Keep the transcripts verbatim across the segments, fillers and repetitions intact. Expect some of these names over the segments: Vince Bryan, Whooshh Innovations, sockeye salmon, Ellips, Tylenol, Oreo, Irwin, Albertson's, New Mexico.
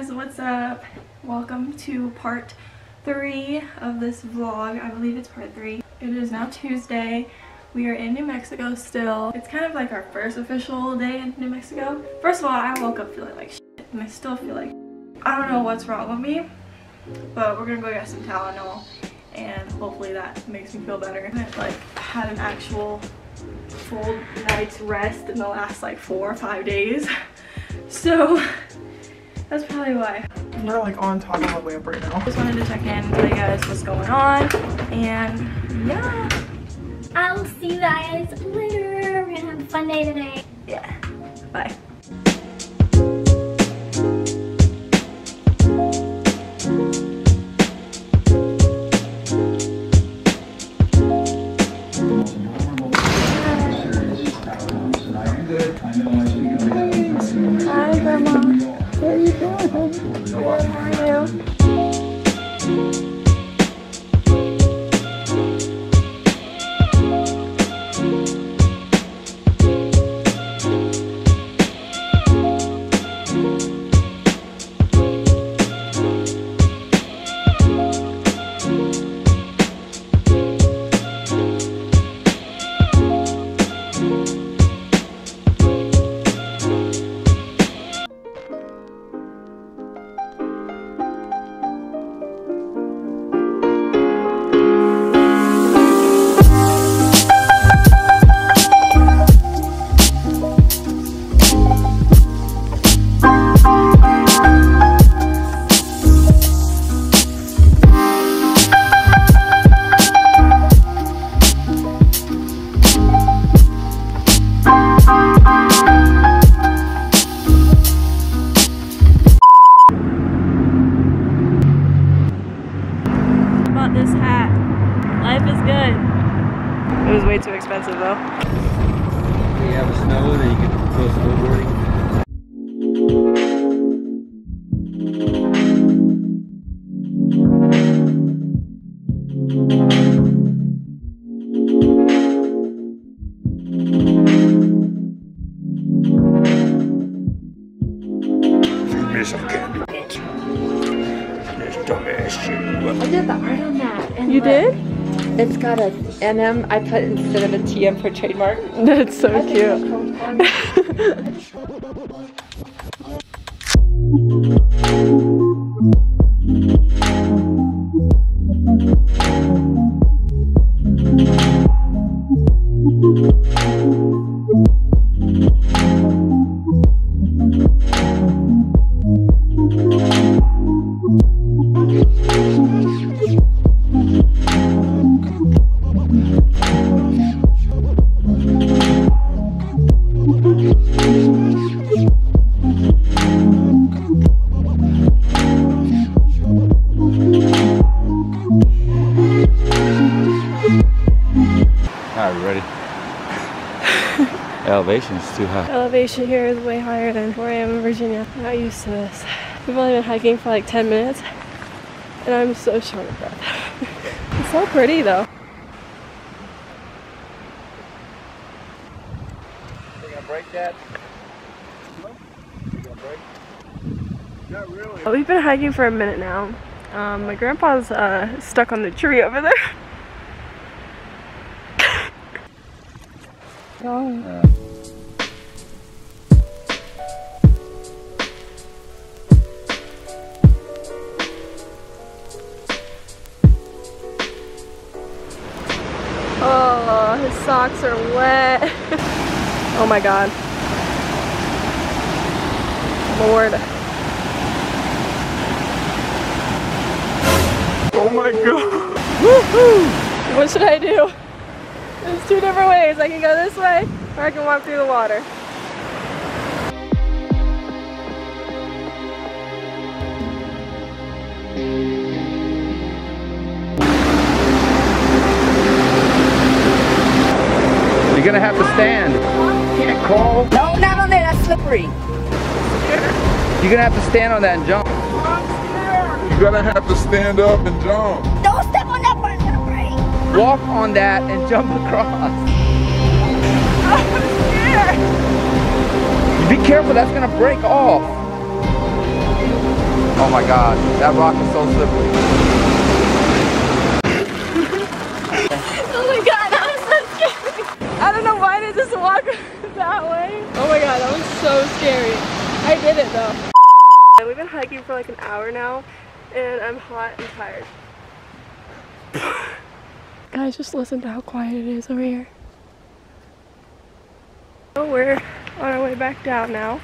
guys, what's up? Welcome to part three of this vlog. I believe it's part three. It is now Tuesday. We are in New Mexico still. It's kind of like our first official day in New Mexico. First of all, I woke up feeling like shit, and I still feel like shit. I don't know what's wrong with me, but we're gonna go get some Tylenol and hopefully that makes me feel better. I've like had an actual full night's rest in the last like four or five days. So that's probably why. We're like on top all the way up right now. Just wanted to check in and tell you guys what's going on. And yeah. I will see you guys later. We're gonna have a fun day today. Yeah. Bye. Expensive though. We have a snow and you can go snowboarding. Give me some candy. This dumbass shit. I did the art on that. And you did? It's got a N M, I put instead of a T M for trademark. That's so I Elevation is too high. Elevation here is way higher than where I am in Virginia. I'm not used to this. We've only been hiking for like ten minutes and I'm so short of breath. It's so pretty though. You're gonna break that? You're gonna break? Not really. We've been hiking for a minute now. Um, my grandpa's uh, stuck on the tree over there. Oh. Yeah. Oh, his socks are wet. Oh my God. Lord. Oh my God. Woohoo! What should I do? There's two different ways. I can go this way, or I can walk through the water. You're gonna have to stand. You can't crawl. No, not on there. That's slippery. You're gonna have to stand on that and jump. You're gonna have to stand up and jump. Don't step on that part. Walk on that and jump across. I'm scared. Be careful, that's gonna break off. Oh my God, that rock is so slippery. Oh my God, that was so scary. I don't know why they just walk that way. Oh my God, that was so scary. I did it though. We've been hiking for like an hour now, and I'm hot and tired. Guys, just listen to how quiet it is over here. So we're on our way back down now.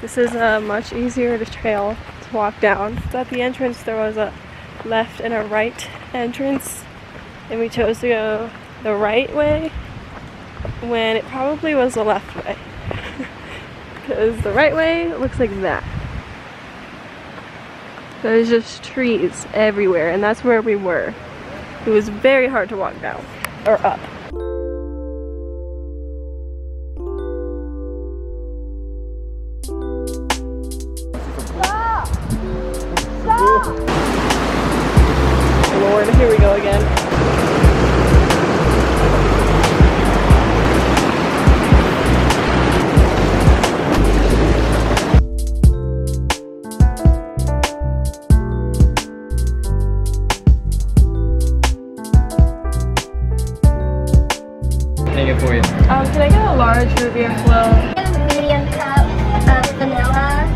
This is a much easier to trail to walk down. So at the entrance there was a left and a right entrance, and we chose to go the right way when it probably was the left way. Because the right way looks like that. There's just trees everywhere, and that's where we were. It was very hard to walk down or up. Stop! Stop! Oh Lord, here we go again. Take it for you. Um, can I get a large root beer float? Medium cup of vanilla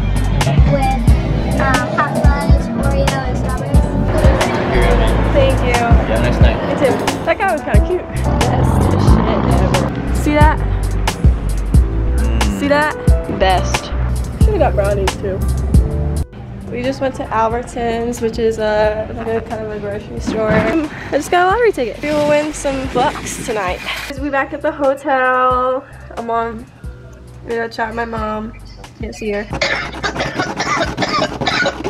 with um, hot fudge, Oreo, and strawberries. Thank you. Yeah, nice night. You too. That guy was kind of cute. Best shit ever. See that? Mm. See that? Best. Should've got brownies too. We just went to Albertson's, which is a, like a kind of a grocery store. I just got a lottery ticket. We will win some bucks tonight. We're back at the hotel. I'm on video chat with my mom. Can't see her.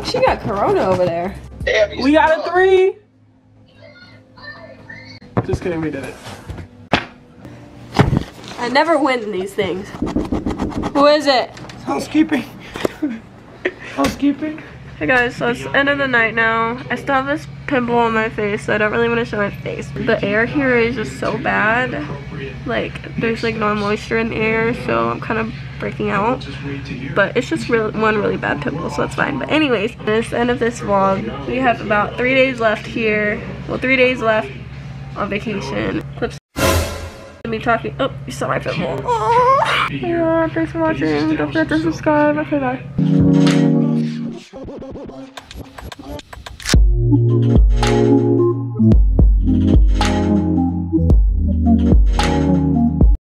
She got corona over there. Damn, we got a three. Just kidding, we did it. I never win in these things. Who is it? It's housekeeping. Housekeeping. Hey guys, so it's the end of the night now. I still have this pimple on my face, so I don't really want to show my face. The air here is just so bad. Like, there's like no moisture in the air, so I'm kind of breaking out. But it's just real, one really bad pimple, so it's fine. But anyways, this is the end of this vlog. We have about three days left here. Well, three days left on vacation. Clips. Me talking. Oh, you saw my pimple. Oh. Yeah, thanks for watching. Don't forget to subscribe. Okay, bye. Thank you.